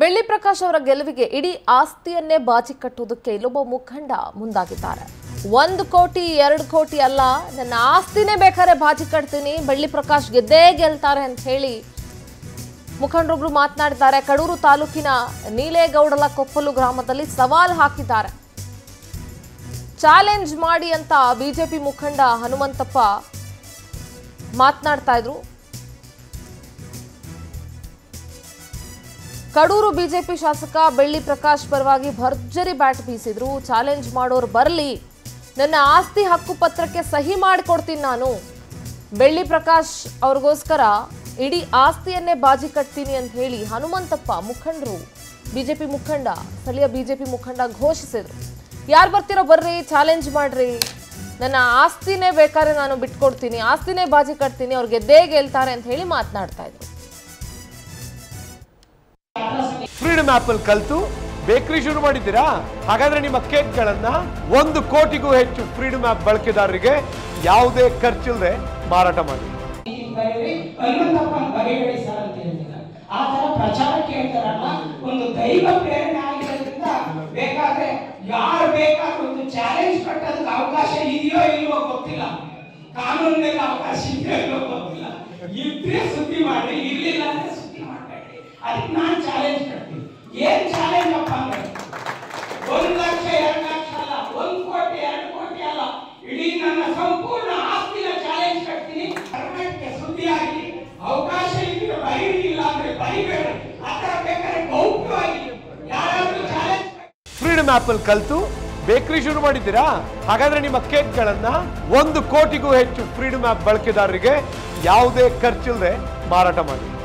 ಬೆಳ್ಳಿ ಪ್ರಕಾಶ್ ಅವರ ಗೆಲುವಿಗೆ ಇಡಿ ಆಸ್ತಿಯನ್ನೇ ಬಾಚಿ ಕಟ್ಟುವುದಕ್ಕೆ ಇಲ್ಲೊಬ್ಬ ಮುಖಂಡ ಮುಂದಾಗಿದ್ದಾರೆ. 1 ಕೋಟಿ 2 ಕೋಟಿ ಅಲ್ಲ, ನನ್ನ ಆಸ್ತಿನೇ ಬೇಕಾದ್ರೆ ಬಾಚಿ ಕಟ್ತೀನಿ, ಬೆಳ್ಳಿ ಪ್ರಕಾಶ್ ಗೆದ್ದೇ ಗೆಲ್ತಾರೆ ಅಂತ ಹೇಳಿ ಮುಖಂಡರೊಬ್ಬರು ಮಾತನಾಡಿದ್ದಾರೆ. ಕಡೂರು ತಾಲೂಕಿನ ನೀಲೇಗೌಡಲ ಕೊಪ್ಪಲು ಗ್ರಾಮದಲ್ಲಿ ಸವಾಲ್ ಹಾಕಿದ್ದಾರೆ. ಚಾಲೆಂಜ್ ಮಾಡಿ ಅಂತ ಬಿಜೆಪಿ ಮುಖಂಡ ಹನುಮಂತಪ್ಪ ಮಾತನಾಡ್ತಾ ಇದ್ರು. ಕಡೂರು ಬಿಜೆಪಿ ಶಾಸಕ ಬೆಳ್ಳಿ ಪ್ರಕಾಶ್ ಪರವಾಗಿ ಭರ್ಜರಿ ಬ್ಯಾಟ್ ಬೀಸಿದ್ರು. ಚಾಲೆಂಜ್ ಮಾಡೋರು ಬರಲಿ, ನನ್ನ ಆಸ್ತಿ ಹಕ್ಕು ಪತ್ರಕ್ಕೆ ಸಹಿ ಮಾಡಿಕೊಡ್ತೀನಿ, ನಾನು ಬೆಳ್ಳಿ ಪ್ರಕಾಶ್ ಅವ್ರಿಗೋಸ್ಕರ ಇಡೀ ಆಸ್ತಿಯನ್ನೇ ಬಾಜಿ ಕಟ್ತೀನಿ ಅಂತ ಹೇಳಿ ಹನುಮಂತಪ್ಪ ಮುಖಂಡರು ಬಿಜೆಪಿ ಮುಖಂಡ ಸ್ಥಳೀಯ ಬಿಜೆಪಿ ಮುಖಂಡ ಘೋಷಿಸಿದ್ರು. ಯಾರು ಬರ್ತೀರೋ ಬರ್ರಿ, ಚಾಲೆಂಜ್ ಮಾಡ್ರಿ, ನನ್ನ ಆಸ್ತಿನೇ ಬೇಕಾದ್ರೆ ನಾನು ಬಿಟ್ಕೊಡ್ತೀನಿ, ಆಸ್ತಿನೇ ಬಾಜಿ ಕಟ್ತೀನಿ, ಅವ್ರು ಗೆದ್ದೇ ಗೆಲ್ತಾರೆ ಅಂತ ಹೇಳಿ ಮಾತನಾಡ್ತಾ ಇದ್ರು. ಫ್ರೀಡಮ್ ಆಪ್ ಅಲ್ಲಿ ಕಲಿತು ಬೇಕರಿ ಶುರು ಮಾಡಿದ್ದೀರಾ, ಹಾಗಾದ್ರೆ ನಿಮ್ಮ ಕೇಕ್ಗಳನ್ನ 1 ಕೋಟಿಗೂ ಹೆಚ್ಚು ಫ್ರೀಡಮ್ ಆಪ್ ಬಳಕೆದಾರರಿಗೆ ಯಾವುದೇ ಖರ್ಚಿಲ್ಲದೆ ಮಾರಾಟ ಮಾಡಿ. ಅವಕಾಶ ಇದೆಯೋ ಇಲ್ವೋ ಗೊತ್ತಿಲ್ಲ, ಕಾನೂನಿನಲ್ಲಿ ಅವಕಾಶ ಇದೆಯೋ ಗೊತ್ತಿಲ್ಲ, ಇದ್ರೆ ಸುದ್ದಿ ಮಾಡಿ, ಇರ್ಲಿಲ್ಲ ಅಂದ್ರೆ ಸುದ್ದಿ ಮಾಡಬೇಡಿ. ಅದಕ್ಕೆ ನಾನು ಚಾಲೆಂಜ್ ಮಾಡ್ತೀನಿ. ಏನ್ ಚಾಲೆಂಜ್ ಅಪ್ಪ ಅಂದ್ರೆ 1 ಲಕ್ಷ 2 ಲಕ್ಷ ಅಲ್ಲ, 1 ಕೋಟಿ 2 ಕೋಟಿ ಅಲ್ಲ, ಇಡೀ ನನ್ನ ಸಂಪೂರ್ಣ ಆಸ್ತಿನ ಚಾಲೆಂಜ್ ಕಟ್ತೀನಿ. ಕರ್ನಾಟಕಕ್ಕೆ ಸುದ್ದಿ ಆಗಿ ಅವಕಾಶ ಇದೆಯೋ ಬರೀಲಿಲ್ಲ ಅಂದ್ರೆ ಬರೀಬೇಡ, ಆತರ ಬೇಕಾದ್ರೆ ಗೌಪ್ಯವಾಗಿ ಯಾರಾದ್ರೂ ಚಾಲೆಂಜ್. ಫ್ರೀಡಮ್ ಆಪ್ ಅಲ್ಲಿ ಕಲಿತು ಬೇಕರಿ ಶುರು ಮಾಡಿದ್ದೀರಾ, ಹಾಗಾದ್ರೆ ನಿಮ್ಮ ಕೇಕ್ಗಳನ್ನ 1 ಕೋಟಿಗೂ ಹೆಚ್ಚು ಫ್ರೀಡಮ್ ಆಪ್ ಬಳಕೆದಾರರಿಗೆ ಯಾವುದೇ ಖರ್ಚಿಲ್ಲದೆ ಮಾರಾಟ ಮಾಡಿ.